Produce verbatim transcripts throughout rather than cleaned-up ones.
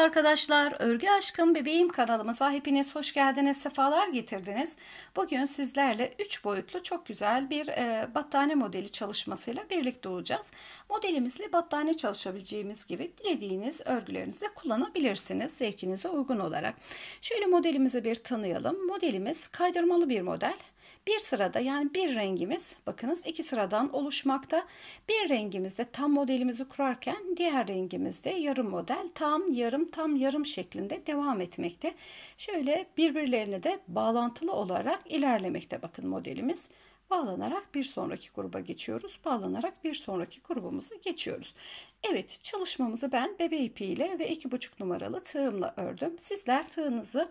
Merhaba arkadaşlar, Örgü Aşkım Bebeğim kanalımıza hepiniz hoş geldiniz, sefalar getirdiniz. Bugün sizlerle üç boyutlu çok güzel bir battaniye modeli çalışmasıyla birlikte olacağız. Modelimizle battaniye çalışabileceğimiz gibi dilediğiniz örgülerinizde kullanabilirsiniz, zevkinize uygun olarak. Şöyle modelimizi bir tanıyalım. Modelimiz kaydırmalı bir model. Bir sırada, yani bir rengimiz, bakınız iki sıradan oluşmakta. Bir rengimizde tam modelimizi kurarken diğer rengimizde yarım model, tam yarım tam yarım şeklinde devam etmekte. Şöyle birbirlerine de bağlantılı olarak ilerlemekte. Bakın modelimiz bağlanarak bir sonraki gruba geçiyoruz. Bağlanarak bir sonraki grubumuza geçiyoruz. Evet, çalışmamızı ben bebe ipiyle ve iki buçuk numaralı tığımla ördüm. Sizler tığınızı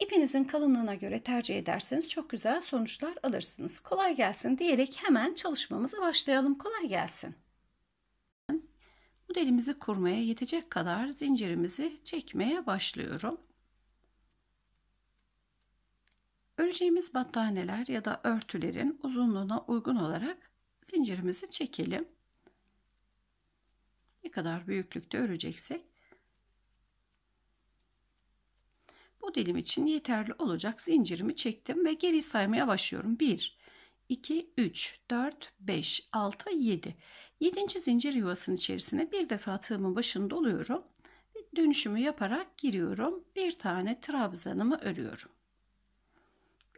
ipinizin kalınlığına göre tercih ederseniz çok güzel sonuçlar alırsınız. Kolay gelsin diyerek hemen çalışmamıza başlayalım. Kolay gelsin. Modelimizi kurmaya yetecek kadar zincirimizi çekmeye başlıyorum. Öreceğimiz battaniyeler ya da örtülerin uzunluğuna uygun olarak zincirimizi çekelim. Ne kadar büyüklükte öreceksek bu dilim için yeterli olacak. Zincirimi çektim ve geri saymaya başlıyorum. bir, iki, üç, dört, beş, altı, yedi. yedinci zincir yuvasının içerisine bir defa tığımın başını doluyorum ve dönüşümü yaparak giriyorum. Bir tane trabzanımı örüyorum.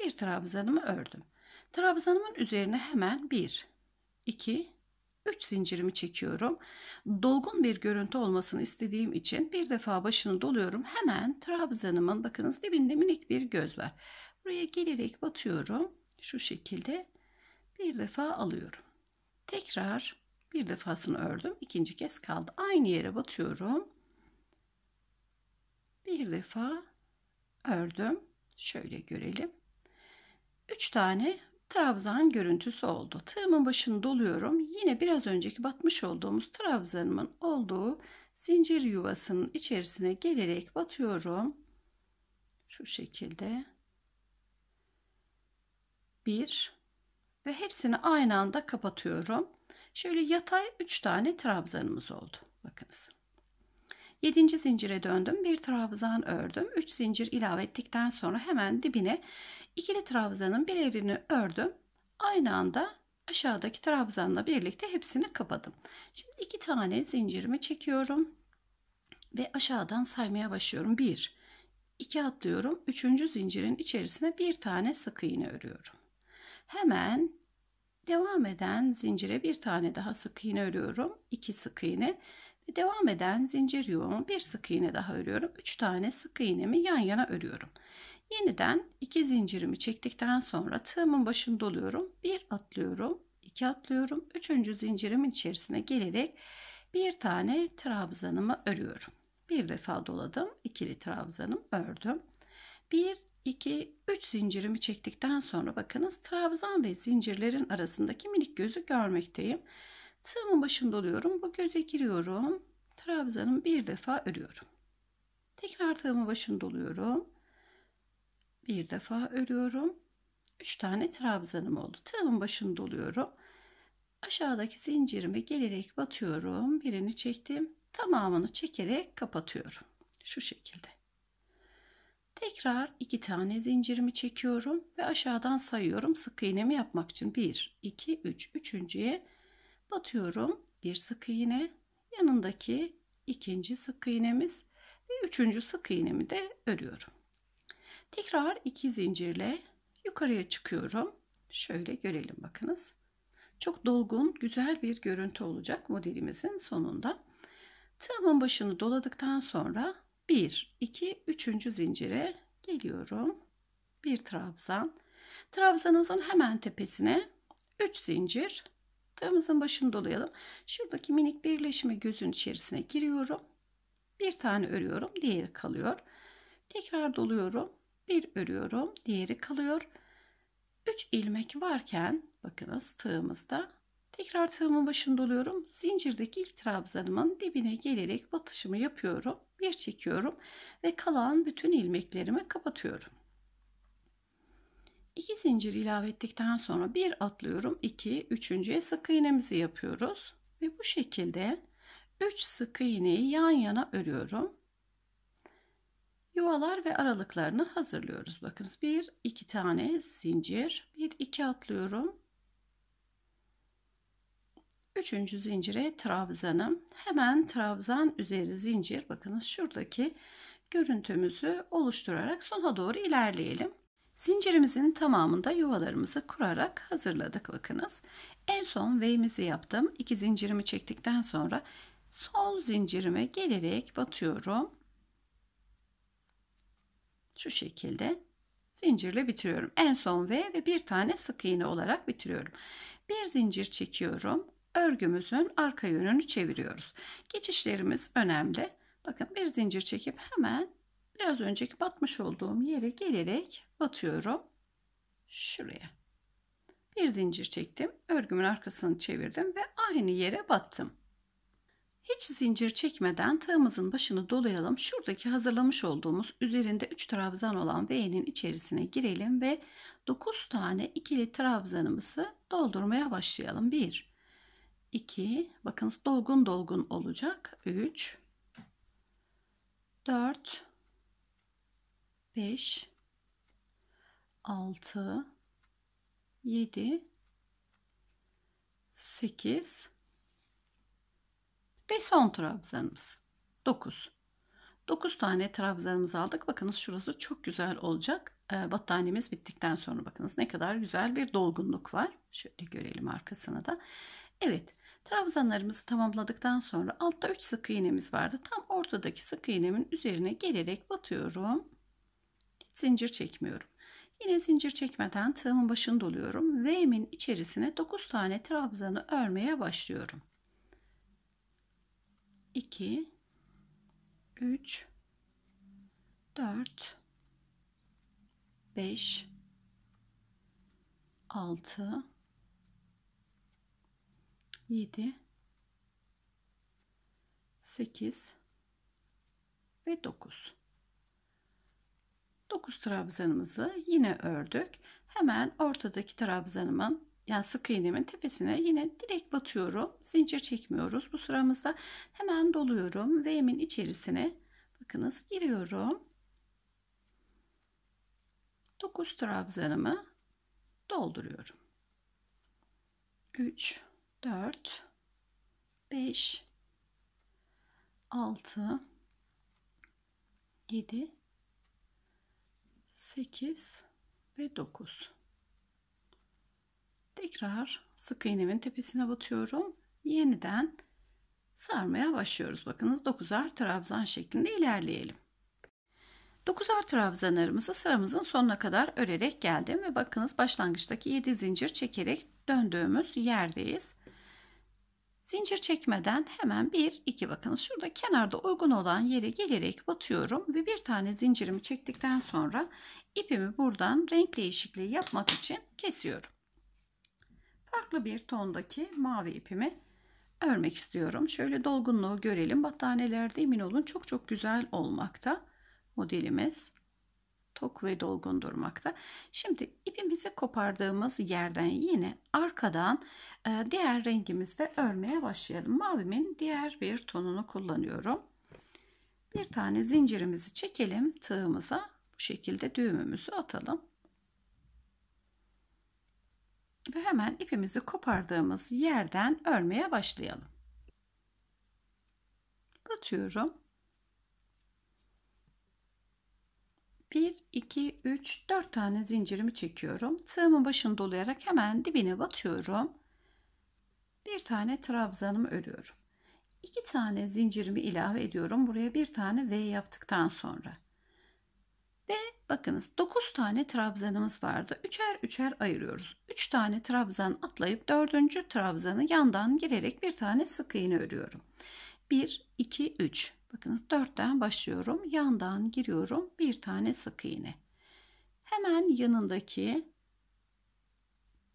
Bir trabzanımı ördüm. Trabzanımın üzerine hemen bir, iki, üç zincirimi çekiyorum. Dolgun bir görüntü olmasını istediğim için bir defa başını doluyorum. Hemen trabzanımın, bakınız, dibinde minik bir göz var. Buraya gelerek batıyorum. Şu şekilde bir defa alıyorum. Tekrar bir defasını ördüm. İkinci kez kaldı. Aynı yere batıyorum. Bir defa ördüm. Şöyle görelim. üç tane trabzan görüntüsü oldu. Tığımın başını doluyorum. Yine biraz önceki batmış olduğumuz trabzanımın olduğu zincir yuvasının içerisine gelerek batıyorum. Şu şekilde. bir ve hepsini aynı anda kapatıyorum. Şöyle yatay üç tane trabzanımız oldu. Bakınız. yedinci zincire döndüm. Bir trabzan ördüm. üç zincir ilave ettikten sonra hemen dibine ikili trabzanın birerini ördüm. Aynı anda aşağıdaki trabzanla birlikte hepsini kapadım. Şimdi iki tane zincirimi çekiyorum ve aşağıdan saymaya başlıyorum. bir, iki atlıyorum. üçüncü zincirin içerisine bir tane sık iğne örüyorum. Hemen devam eden zincire bir tane daha sık iğne örüyorum. iki sık iğne. Devam eden zincir yuvamı bir sık iğne daha örüyorum. üç tane sık iğnemi yan yana örüyorum. Yeniden iki zincirimi çektikten sonra tığımın başını doluyorum. bir atlıyorum, iki atlıyorum. üçüncü zincirimin içerisine gelerek bir tane trabzanımı örüyorum. Bir defa doladım. ikili trabzanım ördüm. bir, iki, üç zincirimi çektikten sonra bakınız trabzan ve zincirlerin arasındaki minik gözü görmekteyim. Tığımın başını doluyorum. Bu göze giriyorum. Trabzanımı bir defa örüyorum. Tekrar tığımın başını doluyorum. Bir defa örüyorum. üç tane trabzanım oldu. Tığımın başını doluyorum. Aşağıdaki zincirime gelerek batıyorum. Birini çektim. Tamamını çekerek kapatıyorum. Şu şekilde. Tekrar iki tane zincirimi çekiyorum ve aşağıdan sayıyorum sık iğnemi yapmak için. bir, iki, üç. Üçüncüye batıyorum, bir sık iğne, yanındaki ikinci sık iğnemiz ve üçüncü sık iğnemi de örüyorum. Tekrar iki zincirle yukarıya çıkıyorum. Şöyle görelim, bakınız. Çok dolgun, güzel bir görüntü olacak modelimizin sonunda. Tığımın başını doladıktan sonra bir, iki, üçüncü zincire geliyorum. Bir trabzan. Trabzanımızın hemen tepesine üç zincir. Tığımızın başını dolayalım. Şuradaki minik birleşme gözün içerisine giriyorum. Bir tane örüyorum. Diğeri kalıyor. Tekrar doluyorum. Bir örüyorum. Diğeri kalıyor. üç ilmek varken bakınız tığımızda. Tekrar tığımın başını doluyorum. Zincirdeki ilk trabzanımın dibine gelerek batışımı yapıyorum. Bir çekiyorum ve kalan bütün ilmeklerimi kapatıyorum. iki zincir ilave ettikten sonra bir atlıyorum. iki, üçüncüye sık iğnemizi yapıyoruz. Ve bu şekilde üç sık iğneyi yan yana örüyorum. yuvalar ve aralıklarını hazırlıyoruz. Bakınız bir iki tane zincir, bir iki atlıyorum. Üçüncü zincire trabzanım. Hemen trabzan üzeri zincir. Bakınız şuradaki görüntümüzü oluşturarak sona doğru ilerleyelim. Zincirimizin tamamında yuvalarımızı kurarak hazırladık. Bakınız en son V'mizi yaptım. İki zincirimi çektikten sonra son zincirime gelerek batıyorum. Şu şekilde zincirle bitiriyorum. En son V ve bir tane sık iğne olarak bitiriyorum. Bir zincir çekiyorum. Örgümüzün arka yönünü çeviriyoruz. Geçişlerimiz önemli. Bakın bir zincir çekip hemen biraz önceki batmış olduğum yere gelerek batıyorum. Şuraya. Bir zincir çektim. Örgümün arkasını çevirdim ve aynı yere battım. Hiç zincir çekmeden tığımızın başını dolayalım. Şuradaki hazırlamış olduğumuz üzerinde üç trabzan olan V'nin içerisine girelim ve dokuz tane ikili trabzanımızı doldurmaya başlayalım. bir iki bakınız dolgun dolgun olacak. üç dört beş altı yedi sekiz ve son trabzanımız dokuz. dokuz tane trabzanımızı aldık. Bakınız şurası çok güzel olacak. Battaniyemiz bittikten sonra bakınız ne kadar güzel bir dolgunluk var. Şöyle görelim arkasını da. Evet, trabzanlarımızı tamamladıktan sonra altta üç sık iğnemiz vardı. Tam ortadaki sık iğnemin üzerine gelerek batıyorum. Hiç zincir çekmiyorum. Yine zincir çekmeden tığımın başını doluyorum. V'min içerisine dokuz tane trabzanı örmeye başlıyorum. iki üç dört beş altı yedi sekiz ve dokuz. dokuz trabzanımızı yine ördük. Hemen ortadaki trabzanımın yani sık iğnemin tepesine yine direkt batıyorum. Zincir çekmiyoruz. Bu sıramızda hemen doluyorum. V'min içerisine bakınız giriyorum. dokuz trabzanımı dolduruyorum. üç dört beş altı yedi sekiz ve dokuz. Tekrar sık iğnemin tepesine batıyorum. Yeniden sarmaya başlıyoruz. Bakınız dokuzar trabzan şeklinde ilerleyelim. dokuzar trabzanlarımızı sıramızın sonuna kadar örerek geldim ve bakınız başlangıçtaki yedi zincir çekerek döndüğümüz yerdeyiz. Zincir çekmeden hemen bir iki bakınız şurada kenarda uygun olan yere gelerek batıyorum ve bir tane zincirimi çektikten sonra ipimi buradan renk değişikliği yapmak için kesiyorum. Farklı bir tondaki mavi ipimi örmek istiyorum. Şöyle dolgunluğu görelim. Battaniyelerde emin olun çok çok güzel olmakta. Modelimiz tok ve dolgun durmakta. Şimdi ipimizi kopardığımız yerden yine arkadan diğer rengimizde örmeye başlayalım. Mavimin diğer bir tonunu kullanıyorum. Bir tane zincirimizi çekelim tığımıza. Bu şekilde düğümümüzü atalım. Ve hemen ipimizi kopardığımız yerden örmeye başlayalım. Batıyorum. bir iki üç dört tane zincirimi çekiyorum. Tığımın başını dolayarak hemen dibine batıyorum. Bir tane trabzanımı örüyorum. iki tane zincirimi ilave ediyorum. Buraya bir tane V yaptıktan sonra. Ve bakınız dokuz tane trabzanımız vardı. Üçer üçer ayırıyoruz. üç tane trabzan atlayıp dördüncü trabzanı yandan girerek bir tane sık iğne örüyorum. bir iki üç. Bakınız dörtten başlıyorum. Yandan giriyorum. Bir tane sık iğne. Hemen yanındaki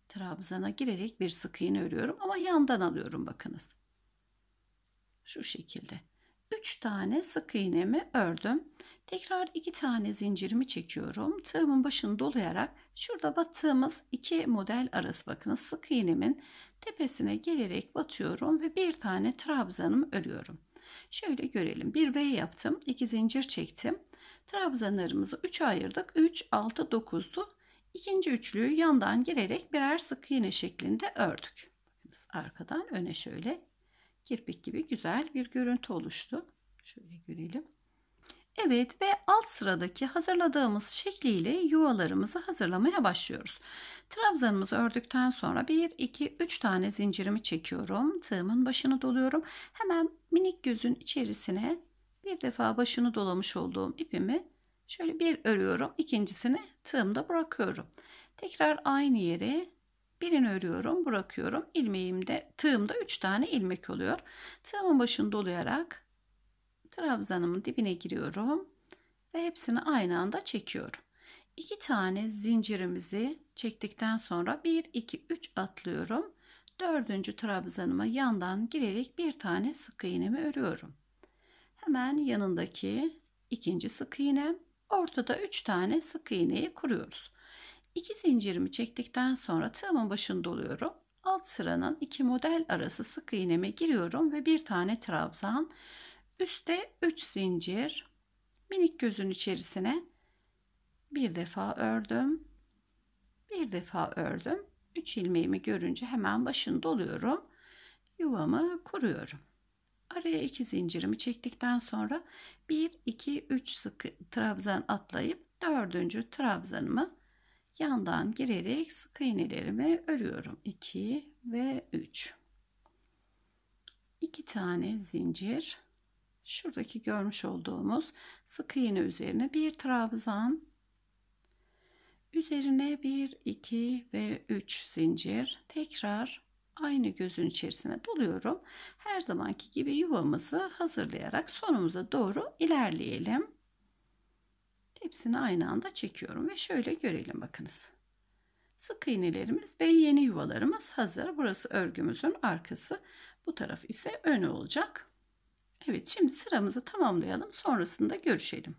trabzana girerek bir sık iğne örüyorum ama yandan alıyorum bakınız. Şu şekilde. üç tane sık iğnemi ördüm. Tekrar iki tane zincirimi çekiyorum. Tığımın başını dolayarak şurada battığımız iki model arası bakınız sık iğnemin tepesine gelerek batıyorum ve bir tane trabzanımı örüyorum. Şöyle görelim. Bir V yaptım. iki zincir çektim. Trabzanlarımızı üçe ayırdık. üç, altı, dokuzdu. İkinci üçlüyü yandan girerek birer sık iğne şeklinde ördük. Bakınız arkadan öne şöyle kirpik gibi güzel bir görüntü oluştu. Şöyle görelim. Evet ve alt sıradaki hazırladığımız şekliyle yuvalarımızı hazırlamaya başlıyoruz. Trabzanımızı ördükten sonra bir, iki, üç tane zincirimi çekiyorum. Tığımın başını doluyorum. Hemen minik gözün içerisine bir defa başını dolamış olduğum ipimi şöyle bir örüyorum. İkincisini tığımda bırakıyorum. Tekrar aynı yere birini örüyorum, bırakıyorum. İlmeğimde, tığımda üç tane ilmek oluyor. Tığımın başını dolayarak trabzanımın dibine giriyorum ve hepsini aynı anda çekiyorum. İki tane zincirimizi çektikten sonra bir, iki, üç atlıyorum. Dördüncü trabzanıma yandan girerek bir tane sık iğnemi örüyorum. Hemen yanındaki ikinci sık iğnem, ortada üç tane sık iğneyi kuruyoruz. İki zincirimi çektikten sonra tığımın başını doluyorum. Alt sıranın iki model arası sık iğneme giriyorum ve bir tane trabzan. Üste üç zincir, minik gözün içerisine bir defa ördüm, bir defa ördüm. üç ilmeğimi görünce hemen başını doluyorum, yuvamı kuruyorum. Araya iki zincirimi çektikten sonra bir, iki, üç sık trabzan atlayıp dördüncü trabzanımı yandan girerek sık iğnelerimi örüyorum. iki ve üç. iki tane zincir. Şuradaki görmüş olduğumuz sık iğne üzerine bir trabzan, üzerine bir, iki ve üç zincir, tekrar aynı gözün içerisine doluyorum. Her zamanki gibi yuvamızı hazırlayarak sonumuza doğru ilerleyelim. Hepsini aynı anda çekiyorum ve şöyle görelim bakınız. Sık iğnelerimiz ve yeni yuvalarımız hazır. Burası örgümüzün arkası, bu taraf ise önü olacak. Evet, şimdi sıramızı tamamlayalım, sonrasında görüşelim.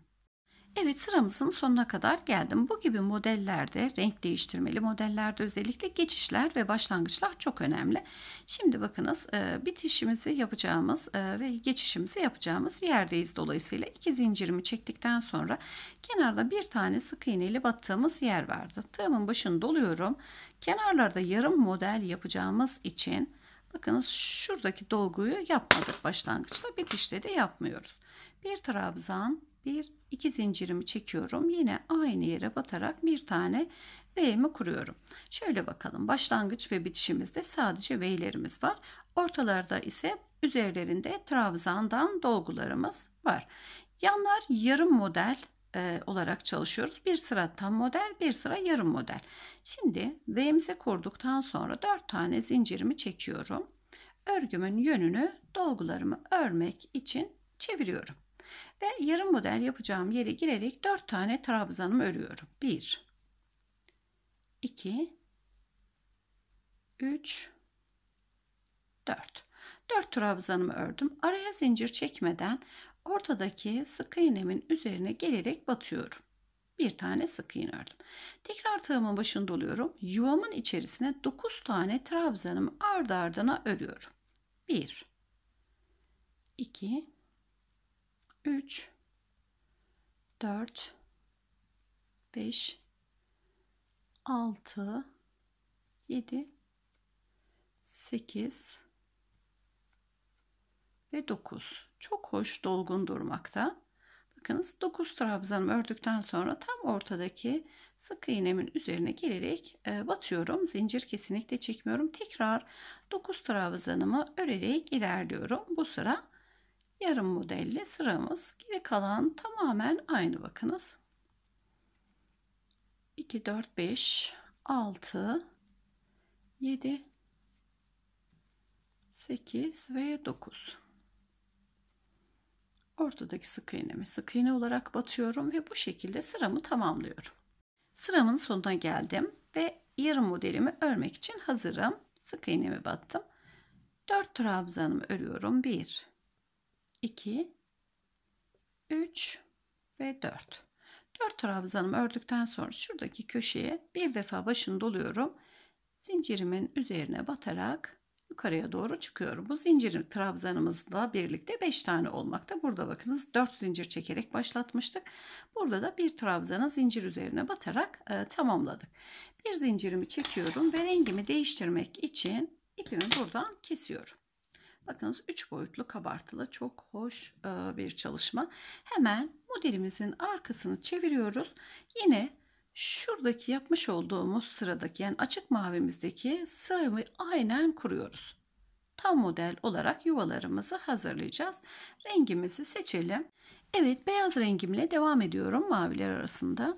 Evet, sıramızın sonuna kadar geldim. Bu gibi modellerde, renk değiştirmeli modellerde özellikle geçişler ve başlangıçlar çok önemli. Şimdi bakınız bitişimizi yapacağımız ve geçişimizi yapacağımız yerdeyiz. Dolayısıyla iki zincirimi çektikten sonra kenarda bir tane sık iğneyle battığımız yer vardı. Tığımın başını doluyorum. Kenarlarda yarım model yapacağımız için bakınız şuradaki dolguyu yapmadık başlangıçta, bitişte de yapmıyoruz. Bir trabzan, bir iki zincirimi çekiyorum. Yine aynı yere batarak bir tane V'mi kuruyorum. Şöyle bakalım, başlangıç ve bitişimizde sadece V'lerimiz var. Ortalarda ise üzerlerinde trabzandan dolgularımız var. Yanlar yarım model olarak çalışıyoruz. Bir sıra tam model, bir sıra yarım model. Şimdi V'mize kurduktan sonra dört tane zincirimi çekiyorum. Örgümün yönünü dolgularımı örmek için çeviriyorum. Ve yarım model yapacağım yere girerek dört tane trabzanımı örüyorum. bir, iki, üç, dört. dört trabzanımı ördüm. Araya zincir çekmeden ortadaki sık iğnemin üzerine gelerek batıyorum. Bir tane sık iğne ördüm. Tekrar tığımın başını doluyorum. Yuvamın içerisine dokuz tane trabzanımı ardı ardına örüyorum. bir, iki, üç, dört, beş, altı, yedi, sekiz ve dokuz. Çok hoş dolgun durmakta. Bakınız dokuz trabzanımı ördükten sonra tam ortadaki sık iğnemin üzerine gelerek e, batıyorum. Zincir kesinlikle çekmiyorum. Tekrar dokuz trabzanımı örerek ilerliyorum. Bu sıra yarım modelli sıramız. Geri kalan tamamen aynı bakınız. iki, dört, beş, altı, yedi, sekiz ve dokuz. Ortadaki sık iğnemi sık iğne olarak batıyorum ve bu şekilde sıramı tamamlıyorum. Sıramın sonuna geldim ve yarım modelimi örmek için hazırım. Sık iğnemi battım. dört trabzanımı örüyorum. bir, iki, üç ve dört. dört trabzanımı ördükten sonra şuradaki köşeye bir defa başını doluyorum. Zincirimin üzerine batarak yukarıya doğru çıkıyorum. Bu zincir trabzanımızla birlikte beş tane olmakta. Burada bakınız dört zincir çekerek başlatmıştık. Burada da bir trabzana zincir üzerine batarak e, tamamladık. Bir zincirimi çekiyorum ve rengimi değiştirmek için ipimi buradan kesiyorum. Bakınız üç boyutlu kabartılı çok hoş e, bir çalışma. Hemen modelimizin arkasını çeviriyoruz. Yine şuradaki yapmış olduğumuz sıradaki, yani açık mavimizdeki sırayı aynen kuruyoruz. Tam model olarak yuvalarımızı hazırlayacağız. Rengimizi seçelim. Evet, beyaz rengimle devam ediyorum maviler arasında.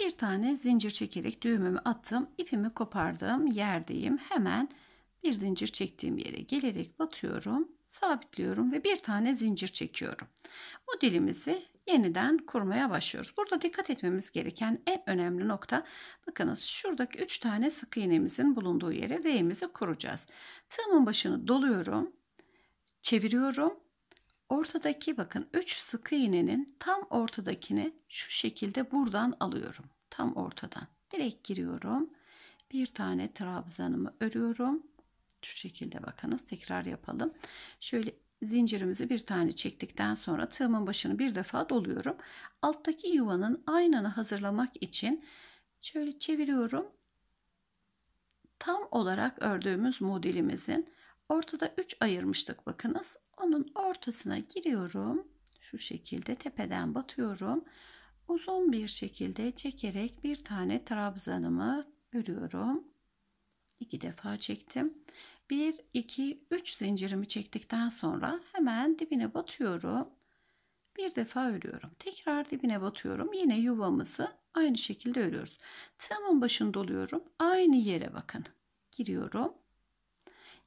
Bir tane zincir çekerek düğümümü attım. İpimi kopardım. Yerdeyim. Hemen bir zincir çektiğim yere gelerek batıyorum. Sabitliyorum ve bir tane zincir çekiyorum. Modelimizi yeniden kurmaya başlıyoruz. Burada dikkat etmemiz gereken en önemli nokta, bakınız şuradaki üç tane sık iğnemizin bulunduğu yere V'mizi kuracağız. Tığımın başını doluyorum, çeviriyorum. Ortadaki bakın üç sık iğnenin tam ortadakini şu şekilde buradan alıyorum. Tam ortadan direkt giriyorum. Bir tane trabzanımı örüyorum. Şu şekilde bakınız, tekrar yapalım. Şöyle zincirimizi bir tane çektikten sonra tığımın başını bir defa doluyorum. Alttaki yuvanın aynını hazırlamak için şöyle çeviriyorum. Tam olarak ördüğümüz modelimizin ortada üç ayırmıştık bakınız. Onun ortasına giriyorum. Şu şekilde tepeden batıyorum. Uzun bir şekilde çekerek bir tane trabzanımı örüyorum. İki defa çektim. bir, iki, üç zincirimi çektikten sonra hemen dibine batıyorum. Bir defa örüyorum. Tekrar dibine batıyorum. Yine yuvamızı aynı şekilde örüyoruz. Tığımın başını doluyorum. Aynı yere bakın. Giriyorum.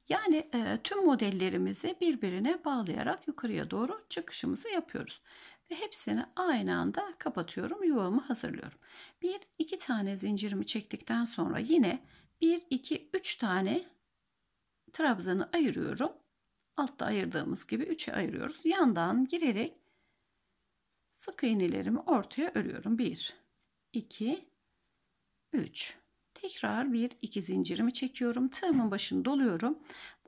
Yani e, tüm modellerimizi birbirine bağlayarak yukarıya doğru çıkışımızı yapıyoruz. Ve hepsini aynı anda kapatıyorum. Yuvamı hazırlıyorum. bir, iki tane zincirimi çektikten sonra yine bir, iki, üç tane trabzanı ayırıyorum. Altta ayırdığımız gibi üçe ayırıyoruz. Yandan girerek sık iğnelerimi ortaya örüyorum. bir, iki, üç. Tekrar bir, iki zincirimi çekiyorum. Tığımın başını doluyorum.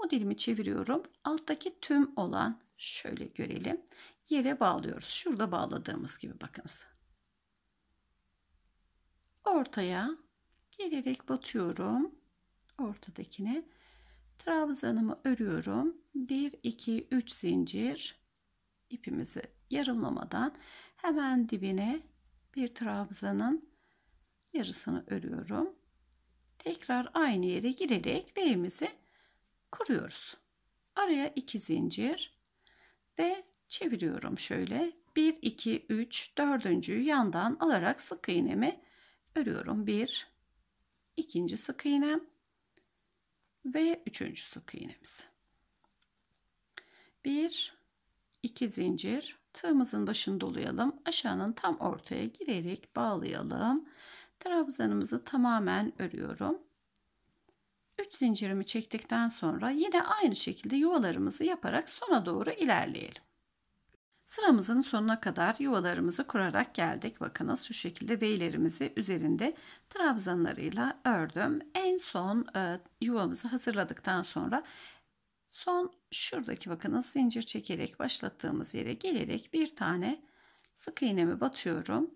Modelimi çeviriyorum. Alttaki tüm olan, şöyle görelim, yere bağlıyoruz. Şurada bağladığımız gibi bakınız. Ortaya gelerek batıyorum. Ortadakine trabzanımı örüyorum. bir, iki, üç zincir, ipimizi yarımlamadan hemen dibine bir trabzanın yarısını örüyorum. Tekrar aynı yere girerek V'mizi kuruyoruz. Araya iki zincir ve çeviriyorum şöyle. bir, iki, üç, dördüncüyü yandan alarak sık iğnemi örüyorum. bir, ikinci sık iğnem ve üçüncü sık iğnemiz. bir, iki zincir, tığımızın başını dolayalım. Aşağının tam ortaya girerek bağlayalım. Trabzanımızı tamamen örüyorum. üç zincirimi çektikten sonra yine aynı şekilde yuvalarımızı yaparak sona doğru ilerleyelim. Sıramızın sonuna kadar yuvalarımızı kurarak geldik. Bakınız şu şekilde V'lerimizi üzerinde trabzanlarıyla ördüm. En son e, yuvamızı hazırladıktan sonra son şuradaki bakınız zincir çekerek başlattığımız yere gelerek bir tane sık iğnemi batıyorum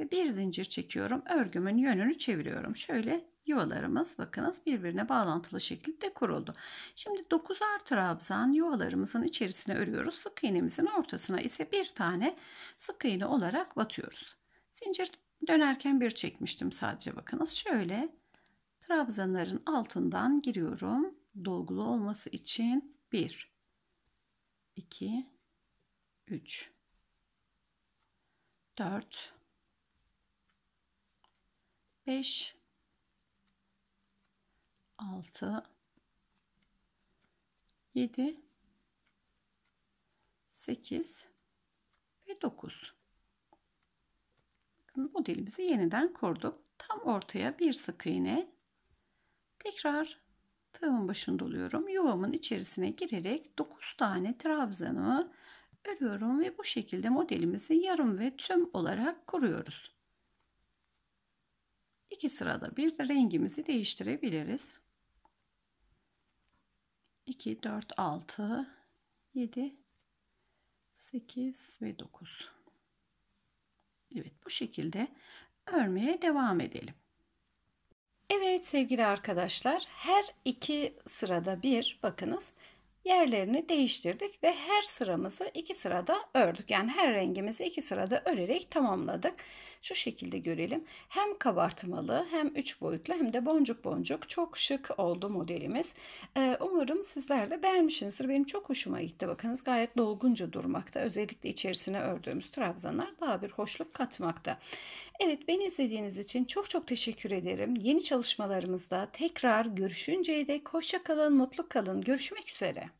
ve bir zincir çekiyorum. Örgümün yönünü çeviriyorum. Şöyle yuvalarımız bakınız birbirine bağlantılı şekilde kuruldu. Şimdi dokuzar trabzan yuvalarımızın içerisine örüyoruz. Sık iğnemizin ortasına ise bir tane sık iğne olarak batıyoruz. Zincir dönerken bir çekmiştim sadece bakınız. Şöyle trabzanların altından giriyorum. Dolgulu olması için bir, iki, üç, dört, beş, altı, yedi, sekiz ve dokuz. Modelimizi yeniden kurduk. Tam ortaya bir sık iğne. Tekrar tığımın başını doluyorum. Yuvamın içerisine girerek dokuz tane trabzanı örüyorum ve bu şekilde modelimizi yarım ve tüm olarak kuruyoruz. İki sırada bir de rengimizi değiştirebiliriz. iki, dört, altı, yedi, sekiz ve dokuz. Evet, bu şekilde örmeye devam edelim. Evet sevgili arkadaşlar, her iki sırada bir, bakınız, yerlerini değiştirdik ve her sıramızı iki sırada ördük. Yani her rengimizi iki sırada örerek tamamladık. Şu şekilde görelim. Hem kabartmalı, hem üç boyutlu, hem de boncuk boncuk çok şık oldu modelimiz. Ee, umarım sizler de beğenmişsinizdir. Benim çok hoşuma gitti. Bakınız, gayet dolgunca durmakta. Özellikle içerisine ördüğümüz trabzanlar daha bir hoşluk katmakta. Evet, beni izlediğiniz için çok çok teşekkür ederim. Yeni çalışmalarımızda tekrar görüşünceye dek hoşça kalın, mutlu kalın. Görüşmek üzere.